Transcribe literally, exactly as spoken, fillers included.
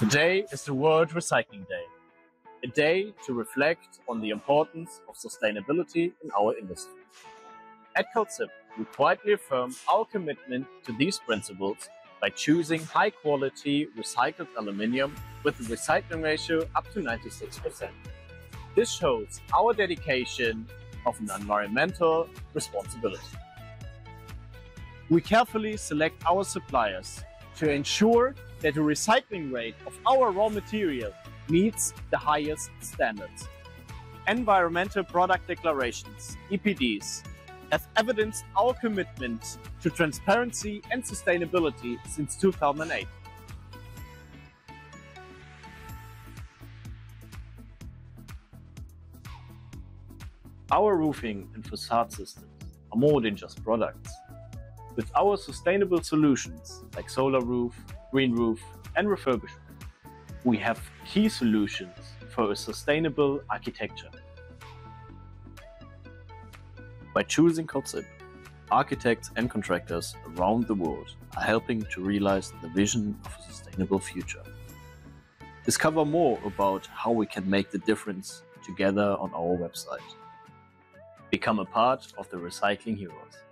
Today is the World Recycling Day, a day to reflect on the importance of sustainability in our industry. At Kalzip, we quietly affirm our commitment to these principles by choosing high-quality recycled aluminium with a recycling ratio up to ninety-six percent. This shows our dedication of an environmental responsibility. We carefully select our suppliers to ensure that the recycling rate of our raw material meets the highest standards. Environmental Product Declarations, E P Ds, have evidenced our commitment to transparency and sustainability since two thousand eight. Our roofing and facade systems are more than just products. With our sustainable solutions like solar roof, green roof and refurbishment, we have key solutions for a sustainable architecture. By choosing Kalzip, architects and contractors around the world are helping to realize the vision of a sustainable future. Discover more about how we can make the difference together on our website. Become a part of the Recycling Heroes.